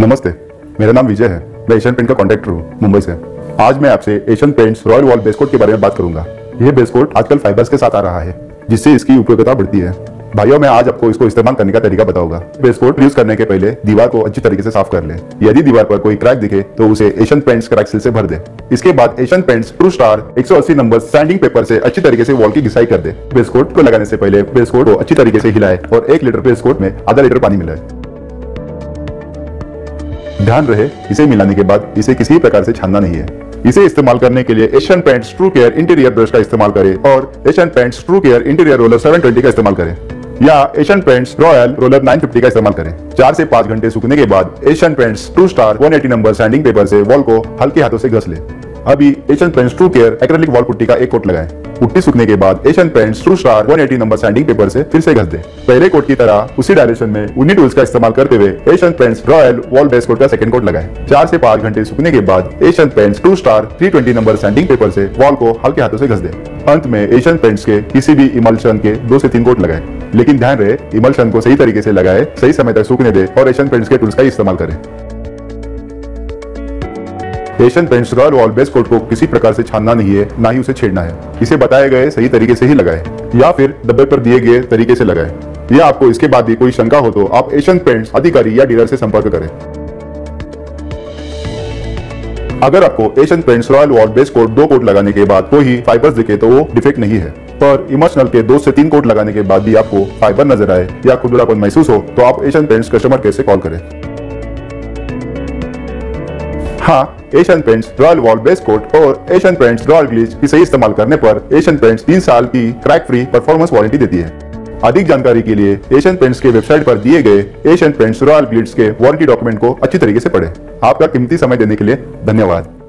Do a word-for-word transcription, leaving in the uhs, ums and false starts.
नमस्ते, मेरा नाम विजय है। मैं एशियन पेंट का कॉन्ट्रैक्टर हूँ, मुंबई से। आज मैं आपसे Asian paints royal wall basecoat के बारे में बात करूंगा। यह बेसकोट आजकल फाइबर्स के साथ आ रहा है, जिससे इसकी उपयोगिता बढ़ती है। भाइयों, मैं आज आपको इसको इस्तेमाल करने का तरीका बताऊंगा। बेसकोट यूज करने के पहले दीवार को अच्छी तरीके से साफ कर ले। यदि दीवार पर कोई क्रैक दिखे तो उसे एशियन पेंट्स क्रैक्स से भर दे। इसके बाद एशियन पेंट्स ट्रू स्टार एक सौ अस्सी नंबर सैंडिंग पेपर से अच्छी तरीके से वॉल की घिसाई कर दे। बेसकोट को लगाने से पहले बेसकोट को अच्छी तरीके से हिलाए और एक लीटर बेसकोट में आधा लीटर पानी मिलाए। ध्यान रहे, इसे मिलाने के बाद इसे किसी प्रकार से छानना नहीं है। इसे इस्तेमाल करने के लिए Asian paints true care interior brush का इस्तेमाल करें और Asian paints true care interior roller सात सौ बीस का इस्तेमाल करें या एशियन पेंट्स रॉयल रोलर नौ सौ पचास का इस्तेमाल करें। चार से पाँच घंटे सूखने के बाद एशियन पेंट्स टू स्टार एक सौ अस्सी नंबर सैंडिंग पेपर से वॉल को हल्के हाथों से घस ले। अभी Asian paints true care acrylic wall putty का एक कोट लगाएं। पुट्टी सूखने के बाद एशियन पेंट्स ट्रू स्टार एक सौ अस्सी नंबर सैंडिंग पेपर से फिर से घस दे। पहले कोट की तरह उसी डायरेक्शन में उन्हीं टूल्स का इस्तेमाल करते हुए Asian paints royal wall basecoat का सेकंड कोट लगाएं। चार से पाँच घंटे सूखने के बाद एशियन पेंट्स टू स्टार तीन सौ बीस नंबर सैंडिंग पेपर से वॉल को हल्के हाथों से घस दे। अंत में एशियन पेंट्स के किसी भी इमल्शन के दो से तीन कोट लगाएं, लेकिन ध्यान रहे इमल्शन को सही तरीके से लगाए, सही समय तक सूखने दे और एशियन पेंट्स के टूल्स का इस्तेमाल करें। Asian paints royal wall basecoat को किसी प्रकार से छानना नहीं है, ना ही उसे छेड़ना है। इसे बताए गए सही तरीके से ही लगाएं या फिर डब्बे पर दिए गए तरीके से लगाएं। या आपको इसके बाद भी कोई शंका हो तो आप एशियन पेंट्स अधिकारी या डीलर से संपर्क करें। अगर आपको Asian paints royal wall basecoat दो कोट लगाने के बाद कोई फाइबर्स दिखे तो वो डिफेक्ट नहीं है, पर इमर्शनल के दो से तीन कोट लगाने के बाद भी आपको फाइबर नजर आए या खुरदरापन महसूस हो तो आप एशियन पेंट्स कस्टमर केयर से कॉल करें। हाँ, Asian paints royal wall basecoat और एशियन पेंट्स रॉयल ग्लिच की सही इस्तेमाल करने पर एशियन पेंट्स तीन साल की क्रैक फ्री परफॉर्मेंस वारंटी देती है। अधिक जानकारी के लिए एशियन पेंट्स के वेबसाइट पर दिए गए एशियन पेंट्स रॉयल ग्लिच के वारंटी डॉक्यूमेंट को अच्छी तरीके से पढ़ें। आपका कीमती समय देने के लिए धन्यवाद।